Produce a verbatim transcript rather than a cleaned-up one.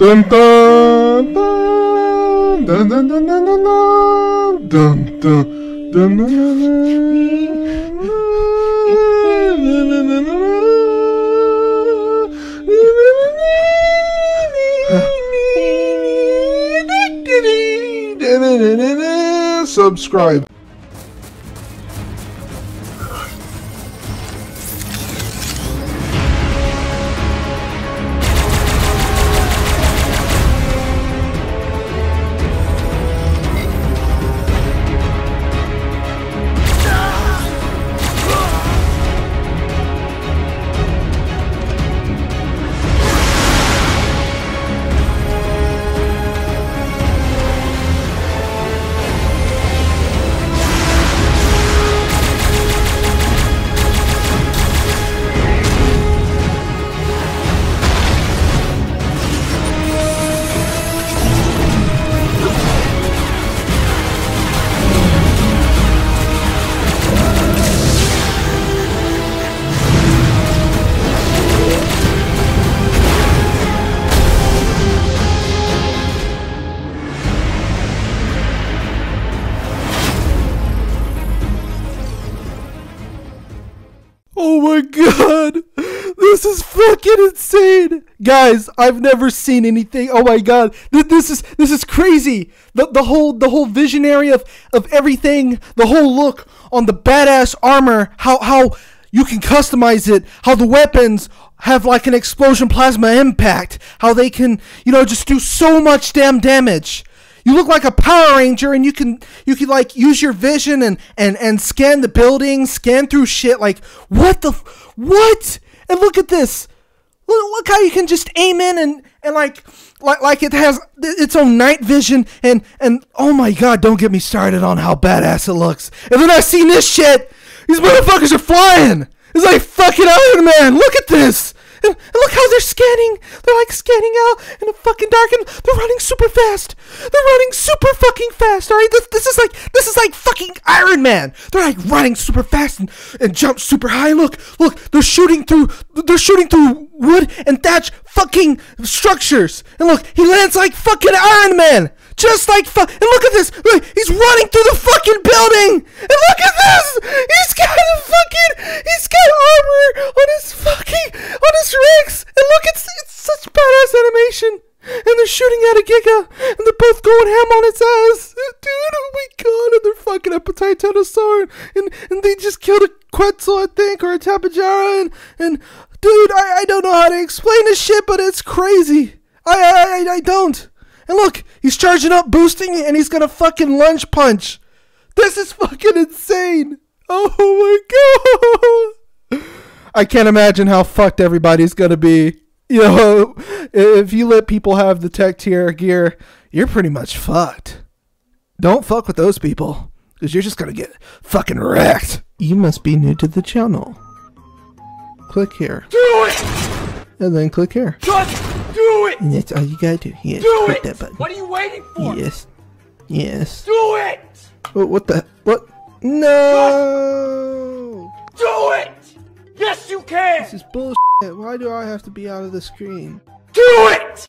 Dun dun dun dun dun dun dun dun dun dun dun dun. Subscribe. Oh my god, this is fucking insane, guys. I've never seen anything. Oh my god, this is this is crazy. The, the whole the whole visionary of of everything, the whole look on the badass armor, how how you can customize it, how the weapons have like an explosion plasma impact, how they can, you know, just do so much damn damage. You look like a Power Ranger, and you can you can like use your vision and and and scan the building, scan through shit. Like what the f what? And look at this. Look, look how you can just aim in and and like like like it has its own night vision and and oh my god, don't get me started on how badass it looks. And then I seen this shit. These motherfuckers are flying. It's like fucking Iron Man. Look at this. And, and look how they're scanning. They're like scanning out in the fucking dark, and they're running super fast. They're running super fucking fast. All right, this, this is like this is like fucking Iron Man. They're like running super fast and, and jump super high. Look, look, they're shooting through. They're shooting through wood and thatch fucking structures. And look, he lands like fucking Iron Man, just like fu and look at this. Look, he's running through the fucking building. And look at this. He's got a fucking. He's got armor on his fucking. On his Rex, and look, it's, it's such badass animation, and they're shooting at a Giga, and they're both going ham on its ass, dude. Oh my god, and they're fucking up a Titanosaur, and and they just killed a Quetzal, I think, or a Tapajara, and and dude, I I don't know how to explain this shit, but it's crazy. I I I don't. And look, he's charging up, boosting, and he's gonna fucking lunge punch. This is fucking insane. Oh my god. I can't imagine how fucked everybody's gonna be. You know, if you let people have the tech tier gear, you're pretty much fucked. Don't fuck with those people, because you're just gonna get fucking wrecked. You must be new to the channel. Click here. Do it! And then click here. Just do it! And that's all you gotta do. Yes, do click it! That button. What are you waiting for? Yes. Yes. Do it! Oh, what the? What? No! Just do it! Yes, you can! This is bullshit. Why do I have to be out of the screen? Do it!